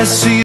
I see.